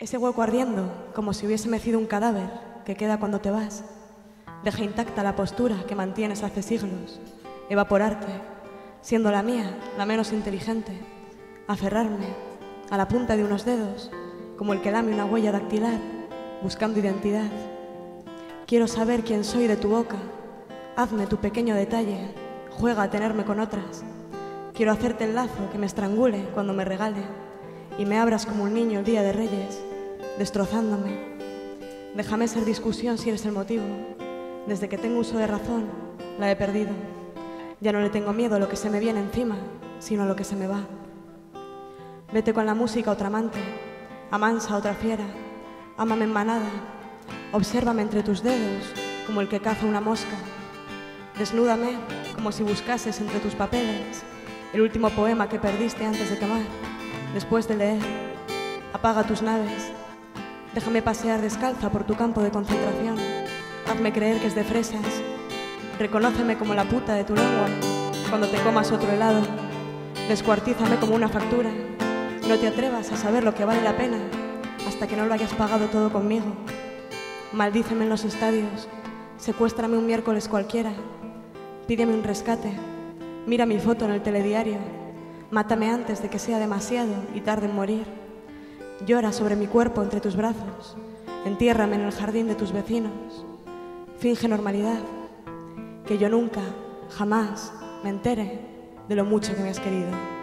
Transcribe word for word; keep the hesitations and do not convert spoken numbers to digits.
Ese hueco ardiendo, como si hubiese mecido un cadáver que queda cuando te vas, deja intacta la postura que mantienes hace siglos, evaporarte, siendo la mía la menos inteligente, aferrarme a la punta de unos dedos, como el que lame una huella dactilar, buscando identidad. Quiero saber quién soy de tu boca, hazme tu pequeño detalle, juega a tenerme con otras. Quiero hacerte el lazo que me estrangule cuando me regale y me abras como un niño el día de Reyes, destrozándome. Déjame ser discusión si eres el motivo. Desde que tengo uso de razón, la he perdido. Ya no le tengo miedo a lo que se me viene encima, sino a lo que se me va. Vete con la música otra amante, amansa otra fiera, ámame en manada, obsérvame entre tus dedos como el que caza una mosca. Desnúdame como si buscases entre tus papeles el último poema que perdiste antes de quemar, después de leer. Apaga tus naves, déjame pasear descalza por tu campo de concentración, hazme creer que es de fresas, reconóceme como la puta de tu lengua cuando te comas otro helado, descuartízame como una factura, no te atrevas a saber lo que vale la pena hasta que no lo hayas pagado todo conmigo. Maldíceme en los estadios, secuéstrame un miércoles cualquiera, pídeme un rescate, mira mi foto en el telediario, mátame antes de que sea demasiado y tarde en morir, llora sobre mi cuerpo entre tus brazos, entiérrame en el jardín de tus vecinos, finge normalidad, que yo nunca, jamás me entere de lo mucho que me has querido.